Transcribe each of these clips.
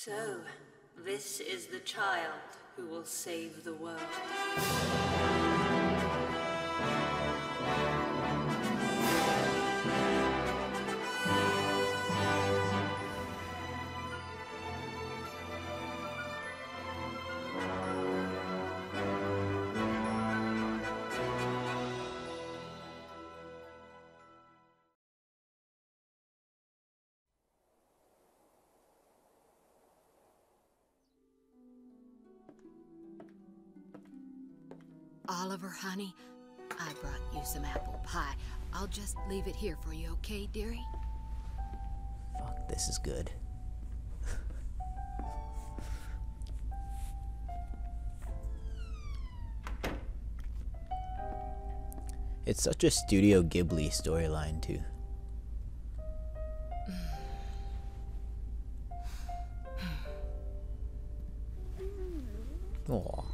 So, this is the child who will save the world. Oliver, honey, I brought you some apple pie. I'll just leave it here for you, okay, dearie? Fuck, this is good. It's such a Studio Ghibli storyline, too. Aww.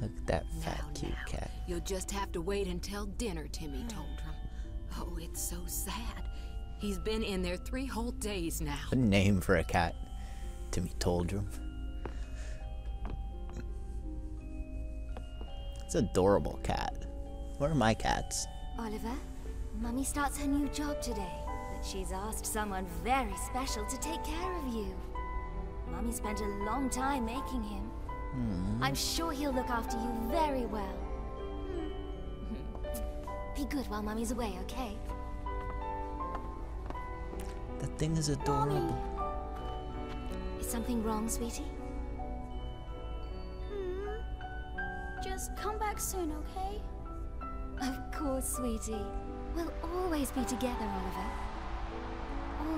Look at that fat, cute cat. You'll just have to wait until dinner, Timmy told him. Oh, it's so sad. He's been in there 3 whole days now. A name for a cat, Timmy told him. It's an adorable cat. Where are my cats? Oliver, Mummy starts her new job today, but she's asked someone very special to take care of you. Mummy spent a long time making him. I'm sure he'll look after you very well. Be good while Mummy's away, okay? That thing is adorable. Mommy. Is something wrong, sweetie? Just come back soon, okay? Of course, sweetie. We'll always be together, Oliver.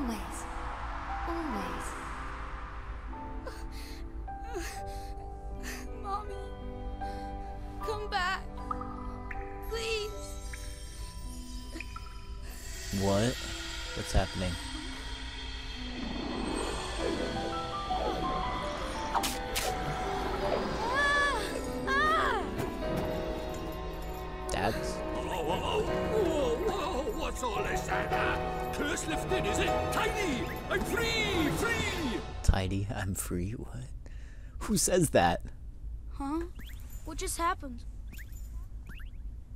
Always. Always. What? What's happening? That's... Whoa, what's all this? Curse lifted, is it? Tidy! I'm free! Free! Tidy, I'm free? What? Who says that? Huh? What just happened?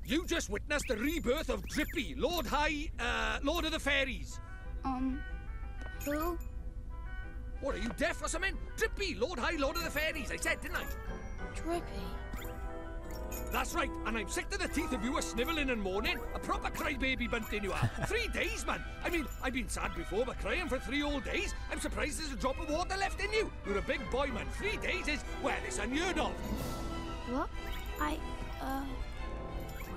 You just witnessed the rebirth of Drippy, Lord of the Fairies. Who? What, are you deaf or something? Drippy, Lord of the Fairies, I said, didn't I? Drippy? That's right, and I'm sick to the teeth of you snivelling and moaning. A proper crybaby bunting you are. 3 days, man. I mean, I've been sad before, but crying for 3 whole days? I'm surprised there's a drop of water left in you. You're a big boy, man. 3 days is, well, it's unheard of. What?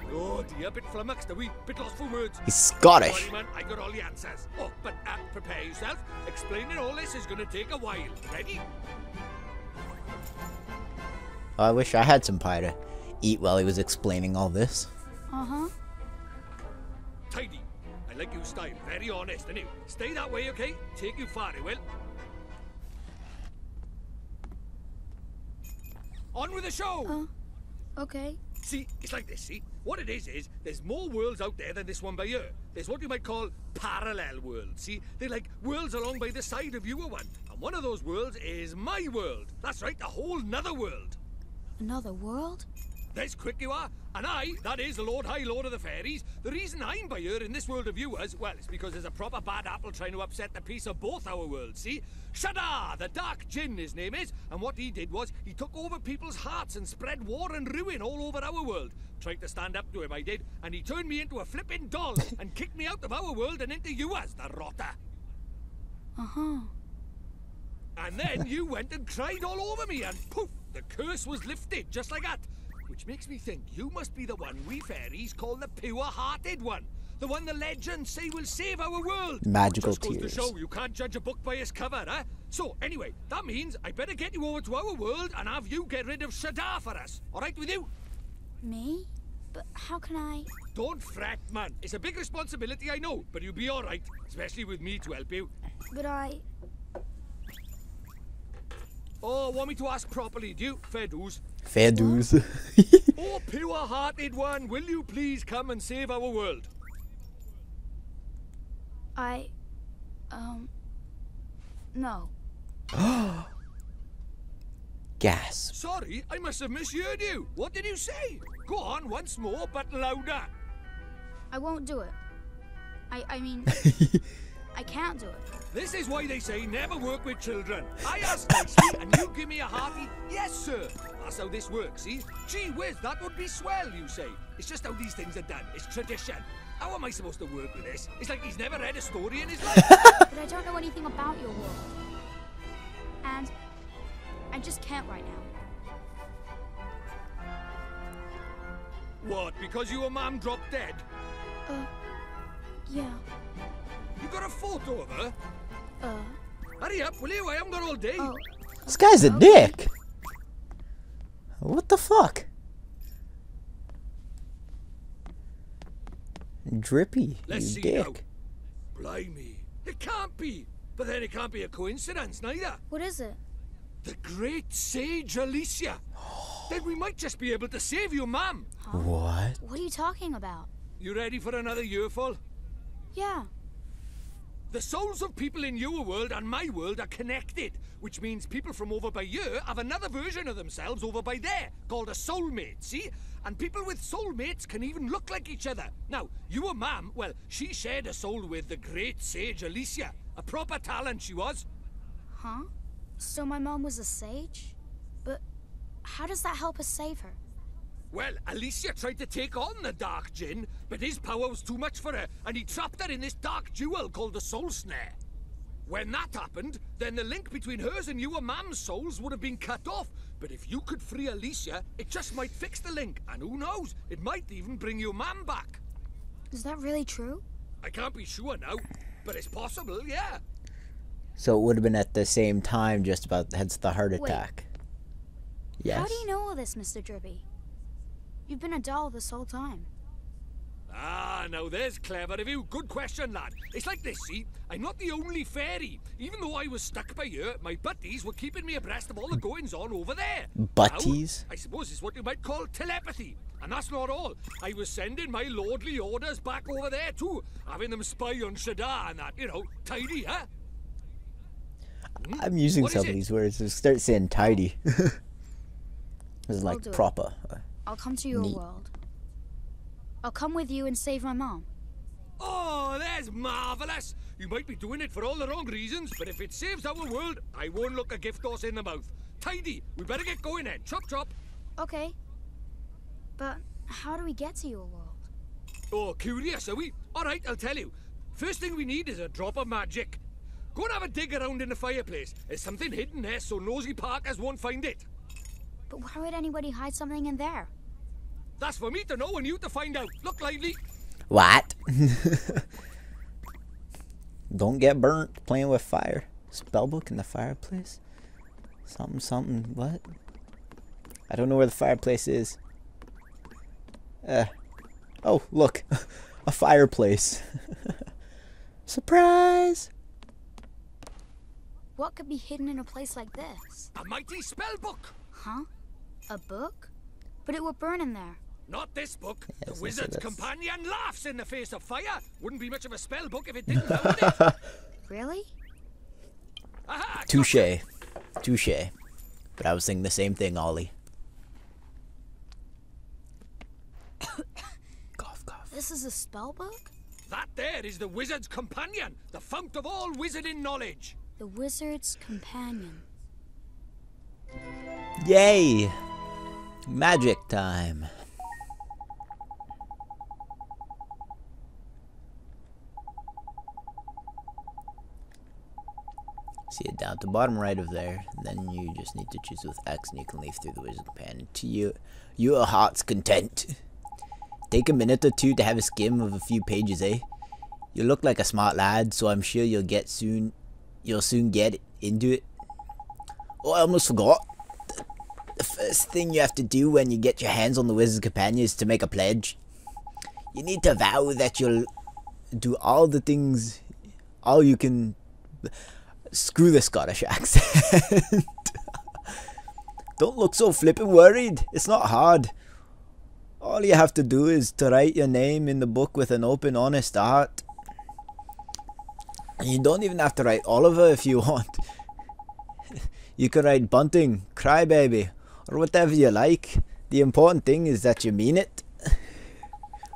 Oh dear, bit flummoxed, a wee bit lost for words. He's Scottish. Sorry, man, I got all the answers. Oh, but prepare yourself. Explaining all this is going to take a while. Ready? Oh, I wish I had some pie to eat while he was explaining all this. Uh-huh. Tidy. I like your style. Very honest, innit? Stay that way, okay? Take you far, it will. On with the show! Okay. See, it's like this, see? What it is there's more worlds out there than this one by here. There's what you might call parallel worlds, see? They're like worlds along by the side of your one. And one of those worlds is my world. That's right, a whole nother world. Another world? That's quick you are. And I, that is the Lord of the Fairies, the reason I'm by here in this world of yours, well, it's because there's a proper bad apple trying to upset the peace of both our worlds, see? Shadar, the Dark Djinn, his name is, and what he did was he took over people's hearts and spread war and ruin all over our world. Tried to stand up to him, I did, and he turned me into a flippin' doll and kicked me out of our world and into yours, the rotter. Uh-huh. And then you went and cried all over me, and poof, the curse was lifted, just like that. Which makes me think you must be the one we fairies call the pure-hearted one. The one the legends say will save our world. Magical tears. Just goes to show you can't judge a book by its cover, huh? So, anyway, that means I better get you over to our world and have you get rid of Shadar for us. All right with you? Me? But how can I... Don't fret, man. It's a big responsibility, I know, but you'll be all right. Especially with me to help you. But I... Oh, want me to ask properly, do you? Fair dues. Fair dues. Oh, pure-hearted one, will you please come and save our world? No. Gas. Sorry, I must have misheard you. What did you say? Go on once more, but louder. I won't do it. I mean, I can't do it. This is why they say never work with children. I ask nicely and you give me a hearty yes, sir. That's how this works, see? Gee whiz, that would be swell, you say. It's just how these things are done. It's tradition. How am I supposed to work with this? It's like he's never read a story in his life. But I don't know anything about your world. And I just can't right now. What, because your mom dropped dead? Yeah. You got a photo of her? Hurry up, will you? I haven't got all day. Oh. This guy's a dick. What the fuck? Drippy, let's see dick. Now. Blimey. It can't be. But then it can't be a coincidence, neither. What is it? The great sage Alicia. Then we might just be able to save you, ma'am. Huh? What? What are you talking about? You ready for another yearful? Yeah. The souls of people in your world and my world are connected, which means people from over by you have another version of themselves over by there, called a soulmate, see? And people with soulmates can even look like each other. Now, your mum, well, she shared a soul with the great sage Alicia. A proper talent she was. Huh? So my mom was a sage? But how does that help us save her? Well, Alicia tried to take on the Dark Djinn, but his power was too much for her, and he trapped her in this dark jewel called the Soul Snare. When that happened, then the link between hers and your mam's souls would have been cut off, but if you could free Alicia, it just might fix the link, and who knows, it might even bring your mam back. Is that really true? I can't be sure now, but it's possible, yeah. So it would have been at the same time, just about, hence the heart attack. Wait. Yes. How do you know all this, Mr. Drippy? You've been a doll this whole time. Ah, now there's clever of you. Good question, lad. It's like this, see? I'm not the only fairy. Even though I was stuck by you, my buddies were keeping me abreast of all the goings-on over there. Buddies? I suppose it's what you might call telepathy. And that's not all. I was sending my lordly orders back over there, too. Having them spy on Shadar and that, you know. Tidy, huh? I'm using what some of these words. So start saying tidy. It's like proper. I'll come to your world. I'll come with you and save my mom. Oh, that's marvelous! You might be doing it for all the wrong reasons, but if it saves our world, I won't look a gift horse in the mouth. Tidy, we better get going then. Chop, chop. Okay. But how do we get to your world? Oh, curious, are we? All right, I'll tell you. First thing we need is a drop of magic. Go and have a dig around in the fireplace. There's something hidden there, so nosy parkers won't find it. But why would anybody hide something in there? That's for me to know and you to find out. Look lively. What? Don't get burnt playing with fire. Spellbook in the fireplace? Something, something. What? I don't know where the fireplace is. Oh, look. A fireplace. Surprise! What could be hidden in a place like this? A mighty spellbook. Huh? A book? But it will burn in there. Not this book. Yes, the Wizard's Companion laughs in the face of fire. Wouldn't be much of a spell book if it didn't have it. Really? Touche. Touche. But I was thinking the same thing, Ollie. Cough, cough. This is a spell book? That there is the Wizard's Companion, the fount of all wizarding knowledge. The Wizard's Companion. Yay! Magic time. See it down at the bottom right of there. Then you just need to choose with X and you can leaf through the Wizard's Companion to your heart's content. Take a minute or two to have a skim of a few pages, eh? You look like a smart lad, so I'm sure you'll soon get into it. Oh, I almost forgot. The first thing you have to do when you get your hands on the Wizard's Companion is to make a pledge. You need to vow that you'll do all the things, all you can. Screw the Scottish accent. Don't look so flippin' worried. It's not hard. All you have to do is to write your name in the book with an open, honest heart. You don't even have to write Oliver if you want. You can write bunting, crybaby, or whatever you like. The important thing is that you mean it.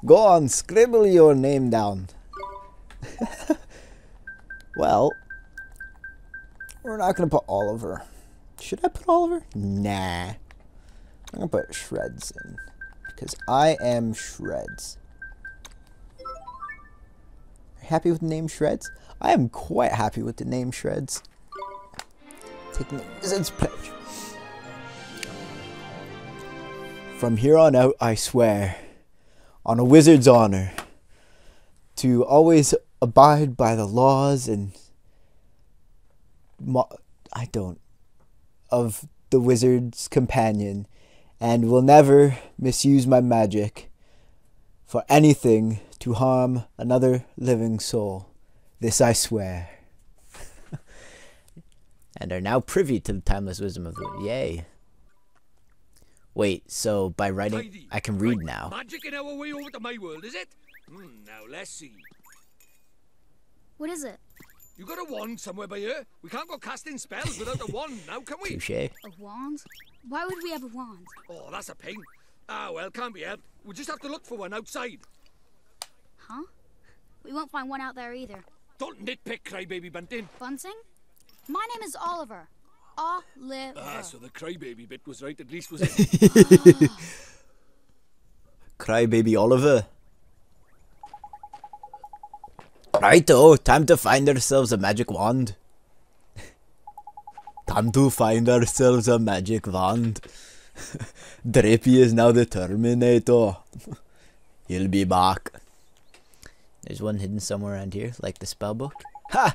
Go on, scribble your name down. Well, we're not going to put Oliver. Should I put Oliver? Nah. I'm going to put Shreds in. Because I am Shreds. Happy with the name Shreds? I am quite happy with the name Shreds. Taking the Wizard's Pledge. From here on out, I swear, on a wizard's honor, to always abide by the laws and... of the Wizard's Companion, and will never misuse my magic for anything to harm another living soul. This I swear. And are now privy to the timeless wisdom of the... Yay. Wait, so by writing... I can read now. Magic in our way over to my world, is it? Now let's see. What is it? You got a wand somewhere by here? We can't go casting spells without a wand now, can we? Touché. A wand? Why would we have a wand? Oh, that's a pain. Ah, well, can't be helped. We'll just have to look for one outside. Huh? We won't find one out there either. Don't nitpick, crybaby bunting. Bunting? My name is Oliver. Oliver. Ah, so the crybaby bit was right, at least was it? Crybaby Oliver. Righto, time to find ourselves a magic wand. Drippy is now the Terminator. He'll be back. There's one hidden somewhere around here, like the spellbook. Ha!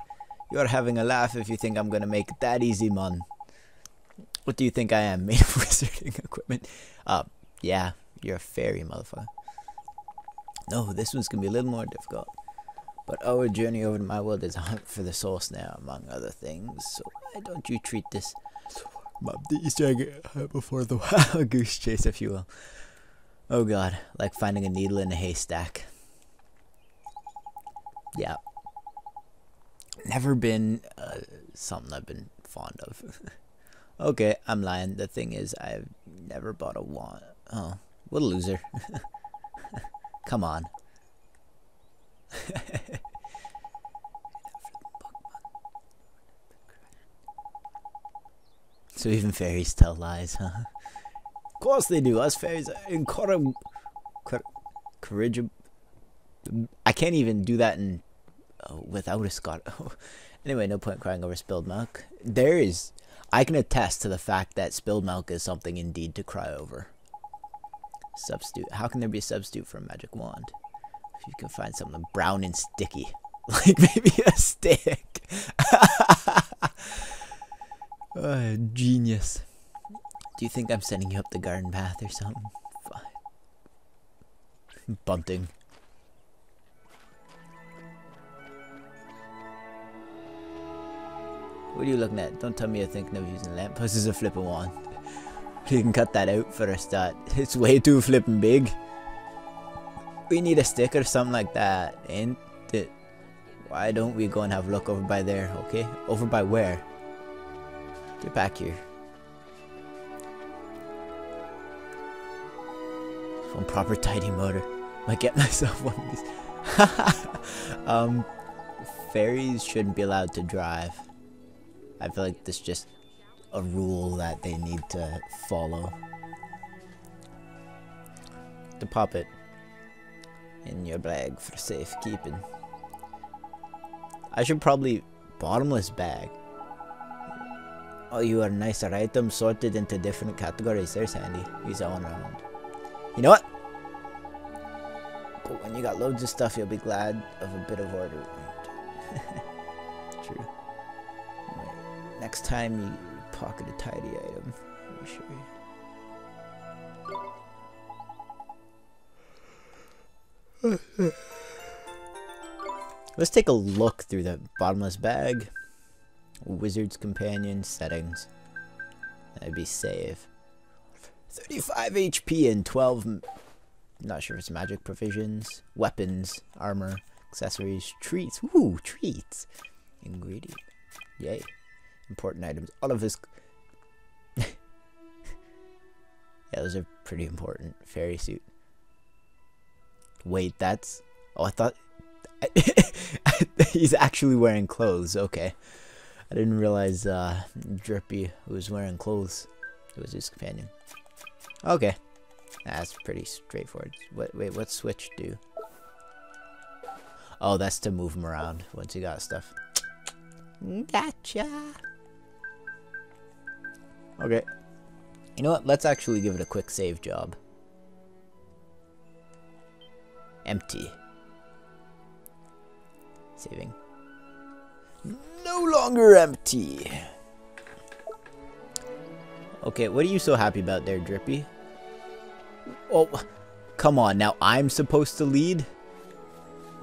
You're having a laugh if you think I'm gonna make it that easy, man. What do you think I am, made of wizarding equipment? Yeah, you're a fairy, motherfucker. No, this one's gonna be a little more difficult. But our journey over to my world is a hunt for the Soul Snare, among other things. So why don't you treat this mob the Easter egg before the wild goose chase, if you will. Oh god, like finding a needle in a haystack. Yeah. Never been something I've been fond of. Okay, I'm lying. The thing is, I've never bought a wand. Oh, what a loser. Come on. So even fairies tell lies, huh? Of course they do. Us fairies are incorrigible. I can't even do that in without a Scott. Anyway, no point crying over spilled milk. There is. I can attest to the fact that spilled milk is something indeed to cry over. Substitute. How can there be a substitute for a magic wand? You can find something brown and sticky, like maybe a stick. Oh, genius. Do you think I'm sending you up the garden path or something? Fine. Bunting. What are you looking at? Don't tell me you're thinking of using a lamppost as a flipping wand. You can cut that out for a start. It's way too flipping big. We need a stick or something like that, ain't it? Why don't we go and have a look over by there, okay? Over by where? Get back here. One proper tidy motor. Might get myself one of these. Fairies shouldn't be allowed to drive. I feel like this is just a rule that they need to follow. The puppet. In your bag for safekeeping. I should probably... Bottomless bag. Oh, you are nice. Items sorted into different categories. There's handy. Use that one around. You know what? But when you got loads of stuff, you'll be glad of a bit of order. True. Right. Next time you pocket a tidy item. I'm sure you... Let's take a look through the bottomless bag. Wizard's Companion settings. That'd be save. 35 HP and 12... Not sure if it's magic provisions. Weapons, armor, accessories, treats. Ooh, treats. Ingredient. Yay. Important items. All of his Yeah, those are pretty important. Fairy suit. Wait, that's... Oh, I thought... He's actually wearing clothes. Okay. I didn't realize Drippy was wearing clothes. It was his companion. Okay. That's pretty straightforward. Wait, what switch do? Oh, that's to move him around once he got stuff. Gotcha. Okay. You know what? Let's actually give it a quick save job. Empty. Saving. No longer empty. Okay, what are you so happy about there, Drippy? Oh, come on. Now I'm supposed to lead?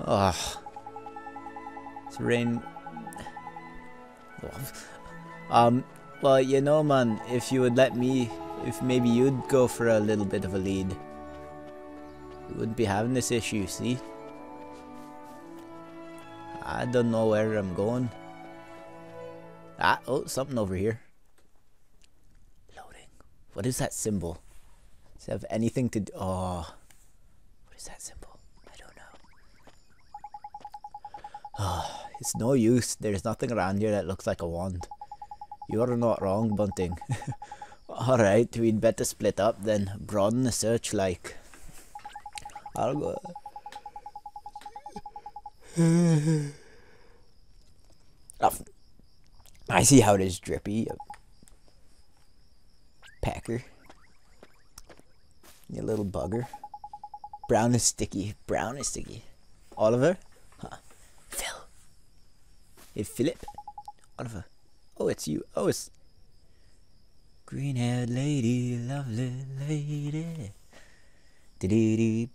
Ugh. It's rain... well, you know, man, if you would let me, if maybe you'd go for a little bit of a lead, we wouldn't be having this issue, see? I don't know where I'm going. Ah, oh, something over here. Loading. What is that symbol? Does it have anything to do? Oh. What is that symbol? I don't know. Oh, it's no use. There's nothing around here that looks like a wand. You're not wrong, Bunting. Alright, we'd better split up then. Broaden the search like. I'll go. Oh, I see how it is, Drippy. Packer. You little bugger. Brown is sticky. Brown is sticky. Oliver? Huh. Phil. Hey, Philip. Oliver. Oh, it's you. Oh, it's... Green-haired lady, lovely lady. You're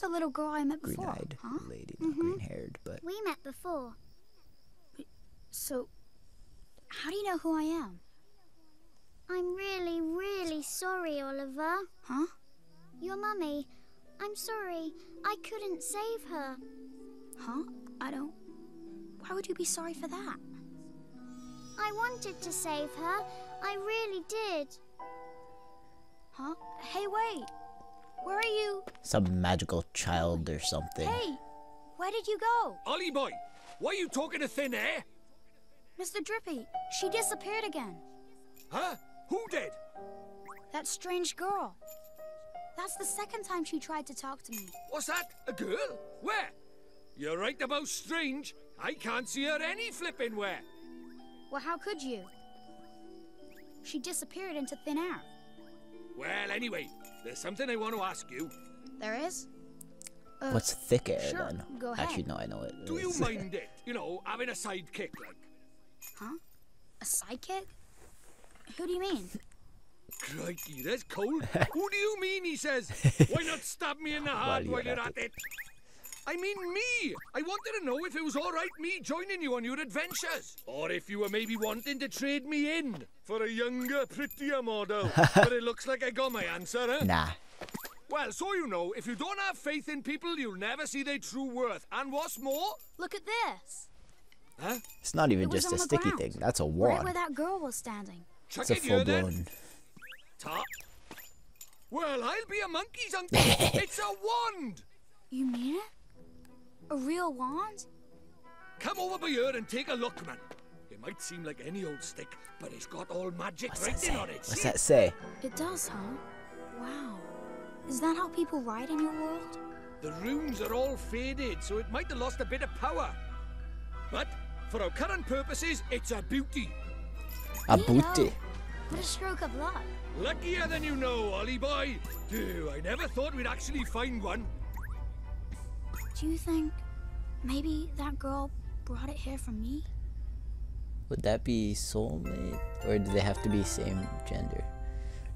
the little girl I met before, green-eyed lady, not green-haired, but... We met before. So, how do you know who I am? I'm really, really sorry, Oliver. Huh? Your mummy. I'm sorry. I couldn't save her. Huh? I don't... Why would you be sorry for that? I wanted to save her. I really did. Huh? Hey, wait. Where are you? Some magical child or something. Hey, where did you go? Ollie boy, why are you talking to thin air? Mr. Drippy, she disappeared again. Huh? Who did? That strange girl. That's the second time she tried to talk to me. What's that? A girl? Where? You're right about strange. I can't see her any flipping where. Well, how could you? She disappeared into thin air. Well, anyway, there's something I want to ask you. There is? What's thick air, sure, then? Go ahead. Actually, no, I know it. Do you mind it? You know, having a sidekick, like? Huh? A sidekick? Who do you mean? Crikey, that's cold. Who do you mean, he says? Why not stab me in the heart while you're at it? I mean me! I wanted to know if it was alright me joining you on your adventures. Or if you were maybe wanting to trade me in for a younger, prettier model. But it looks like I got my answer, huh? Nah. Well, so you know, if you don't have faith in people, you'll never see their true worth. And what's more... Look at this. Huh? It's not even just a sticky thing. That's a wand. Right where that girl was standing. Check it here, then. Top. Well, I'll be a monkey's uncle. It's a wand! You mean it? A real wand? Come over by here and take a look, man. It might seem like any old stick, but it's got all magic writing on it. What's that say? It does, huh? Wow. Is that how people write in your world? The runes are all faded, so it might have lost a bit of power. But for our current purposes, it's a beauty. A beauty. What a stroke of luck. Luckier than you know, Ollie boy. Dude, I never thought we'd actually find one. Do you think maybe that girl brought it here for me? Would that be soulmate? Or do they have to be same gender?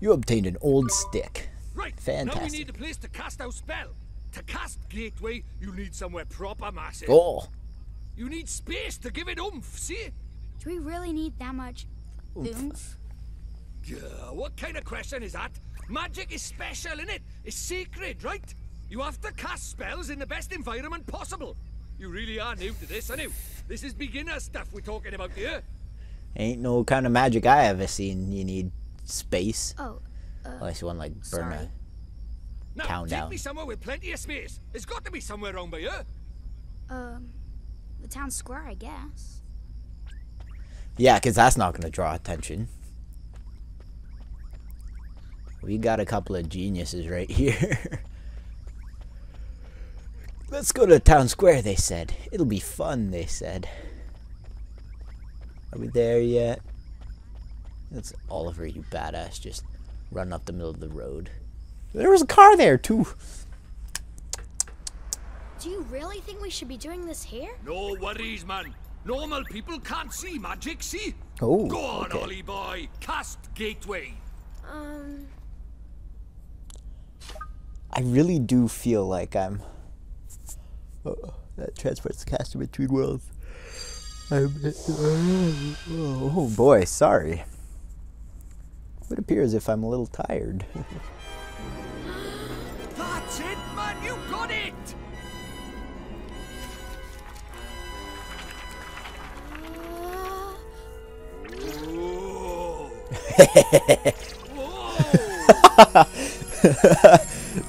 You obtained an old stick. Right, fantastic. Now we need a place to cast our spell. To cast Gateway, you need somewhere proper massive. Oh. You need space to give it oomph, see? Do we really need that much oomph? Yeah, what kind of question is that? Magic is special, innit? It's sacred, right? You have to cast spells in the best environment possible. You really are new to this, aren't you? This is beginner stuff we're talking about here. Ain't no kind of magic I ever seen. You need space. Oh. Unless you want like burn a town down. Take me somewhere with plenty of space. There's got to be somewhere around by here. The town square, I guess. Yeah, because that's not going to draw attention. We got a couple of geniuses right here. Let's go to town square, they said. It'll be fun, they said. Are we there yet? That's Oliver, you badass. Just run up the middle of the road. There was a car there, too. Do you really think we should be doing this here? No worries, man. Normal people can't see magic, see? Oh, go on, okay. Ollie boy. Cast Gateway. I really do feel like I'm... Oh, that transports the caster between worlds. Oh boy, sorry. It would appear as if I'm a little tired. That's it, man! You got it!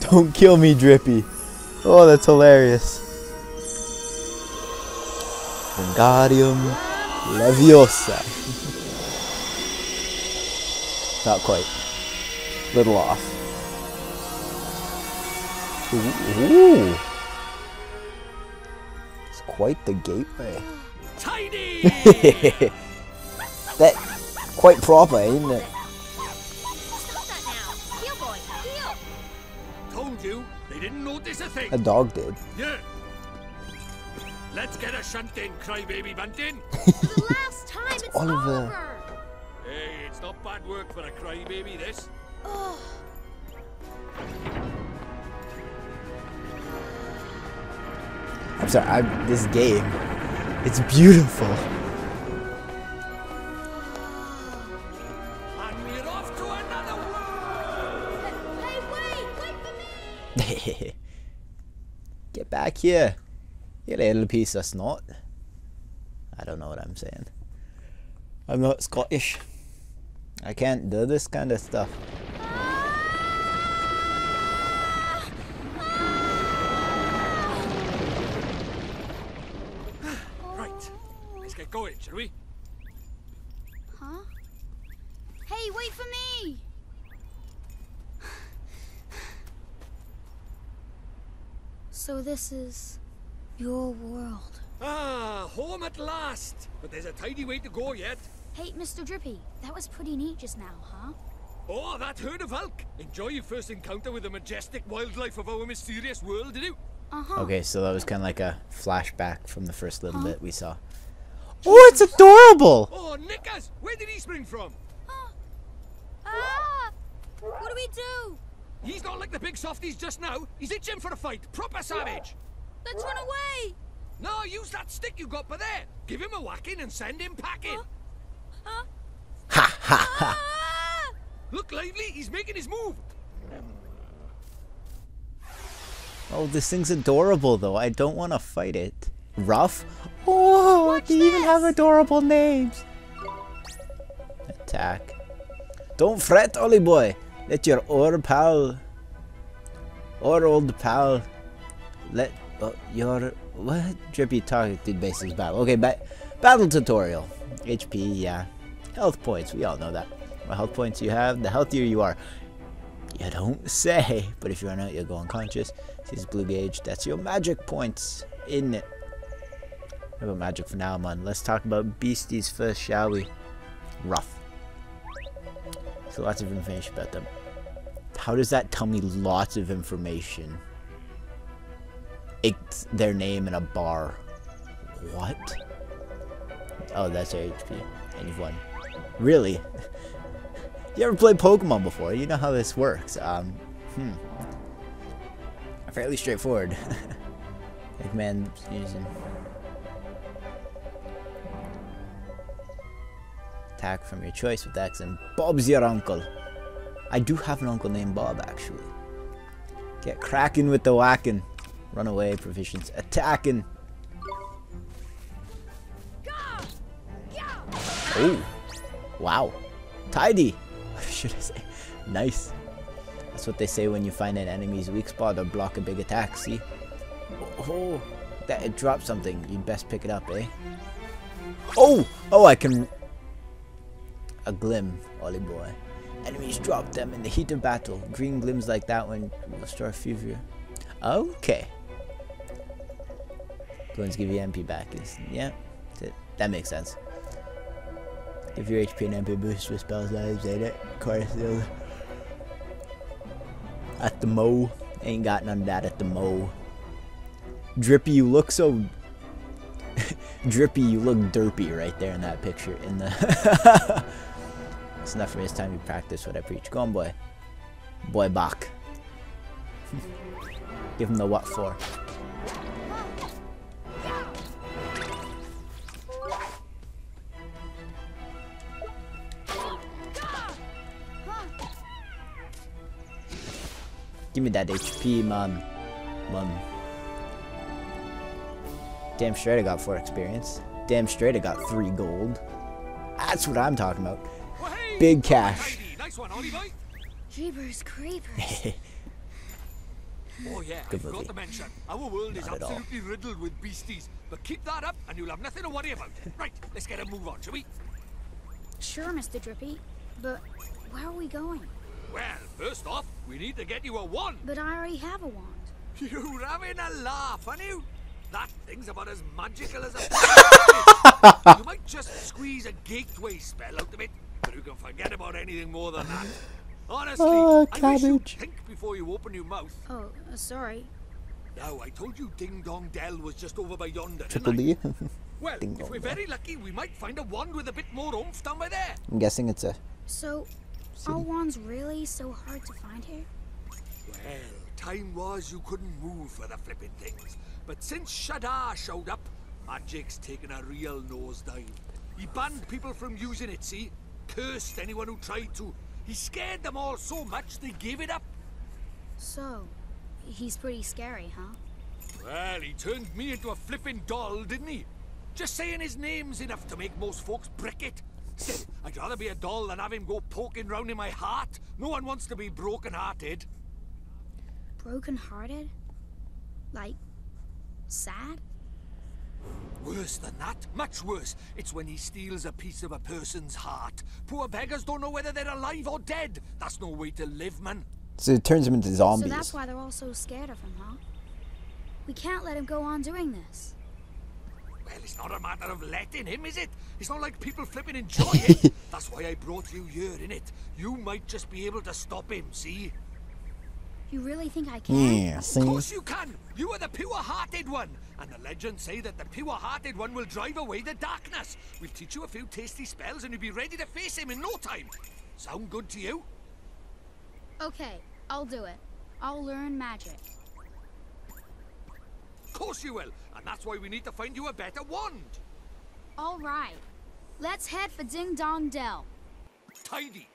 Don't kill me, Drippy. Oh, that's hilarious. Vingarium Leviosa. Not quite. Little off. Ooh. It's quite the gateway. Tiny. That quite proper, ain't it? They didn't notice a thing. A dog did. Yeah. Let's get a shunt in, crybaby bunting. For the last time, it's Oliver. Over. Hey, it's not bad work for a crybaby, this. Oh. I'm sorry. This game, it's beautiful. Get back here, you little piece of snot. I don't know what I'm saying. I'm not Scottish. I can't do this kind of stuff. Right, let's get going, shall we? Huh? Hey, wait for me! So this is your world. Ah, home at last. But there's a tidy way to go yet. Hey, Mr. Drippy, that was pretty neat just now, huh? Oh, that herd of elk. Enjoy your first encounter with the majestic wildlife of our mysterious world, did you? Uh-huh. Okay, so that was kind of like a flashback from the first little bit we saw. Oh, it's adorable! Oh, Nickers! Where did he spring from? Ah! What do we do? He's not like the big softies just now. He's itching for a fight. Proper savage. Let's run away. No, use that stick you got by there. Give him a whacking and send him packing. Ha ha ha. Look lively. He's making his move. Oh, this thing's adorable, though. I don't want to fight it. Rough? Oh, watch they this. Even have adorable names. Attack. Don't fret, Ollie boy. Let your old pal, let your, what? Drippy targeted bases battle. Okay, battle tutorial. HP, yeah. Health points, we all know that. The more health points you have, the healthier you are. You don't say, but if you run out, you'll go unconscious. See this blue gauge, that's your magic points in it. What about magic for now, man? Let's talk about beasties first, shall we? Rough. So lots of information about them. How does that tell me lots of information? It's their name in a bar. What? Oh, that's your HP. And you've won. Really? You ever played Pokemon before? You know how this works. Fairly straightforward. Eggman's using... Attack from your choice with X, and Bob's your uncle. I do have an uncle named Bob, actually. Get cracking with the whacking. Run away, provisions, attacking. Go! Go! Oh, Wow. Tidy. What should I say? Nice. That's what they say when you find an enemy's weak spot or block a big attack, see? Oh, that it dropped something. You'd best pick it up, eh? Oh! Oh, I can... A glim, Ollie boy. Enemies drop them in the heat of battle. Green glims like that one will restore fever. Okay. Glowings give you MP back. Yeah, that's it. That makes sense. Give your HP and MP boost with spells, lives, ain't it? At the mo. Ain't got none of that at the mo. Drippy, you look so... Drippy, you look derpy right there in that picture. In the... It's enough for me. It's time to practice what I preach. Go on, boy. Boy, Bach. Give him the what for. Give me that HP, man. Damn straight I got 4 experience. Damn straight I got 3 gold. That's what I'm talking about. Big cash. Nice one, Oliver. Jeepers creepers. Oh yeah, good movie. Forgot to mention, our world is absolutely riddled with beasties, but keep that up and you'll have nothing to worry about. Right, let's get a move on, shall we? Sure, Mr. Drippy, but where are we going? Well, first off, we need to get you a wand. But I already have a wand. You're having a laugh, aren't you? That thing's about as magical as a... You might just squeeze a gateway spell out of it, but you can forget about anything more than that. Honestly, oh, I wish you'd think before you open your mouth. Oh, sorry. No, I told you Ding Dong Dell was just over by yonder. Triple D. Well, if we're very lucky, we might find a wand with a bit more oomph down by there. I'm guessing it's a... So, are wands really so hard to find here? Well, time was you couldn't move for the flipping things. But since Shadar showed up, magic's taken a real nosedive. He banned people from using it, see? Cursed anyone who tried to. He scared them all so much they gave it up. So, he's pretty scary, huh? Well, he turned me into a flippin' doll, didn't he? Just saying his name's enough to make most folks brick it. Still, I'd rather be a doll than have him go poking round in my heart. No one wants to be broken-hearted. Broken-hearted? Like, sad? Worse than that, much worse. It's when he steals a piece of a person's heart. Poor beggars don't know whether they're alive or dead. That's no way to live, man. So it turns them into zombies. So that's why they're all so scared of him, huh? We can't let him go on doing this. Well, it's not a matter of letting him, is it? It's not like people flipping enjoy it. That's why I brought you here, innit? You might just be able to stop him, see? You really think I can? Yeah, of course you can. You are the pure-hearted one. And the legends say that the pure-hearted one will drive away the darkness. We'll teach you a few tasty spells and you'll be ready to face him in no time. Sound good to you? Okay, I'll do it. I'll learn magic. Of course you will. And that's why we need to find you a better wand. All right. Let's head for Ding Dong Dell. Tidy.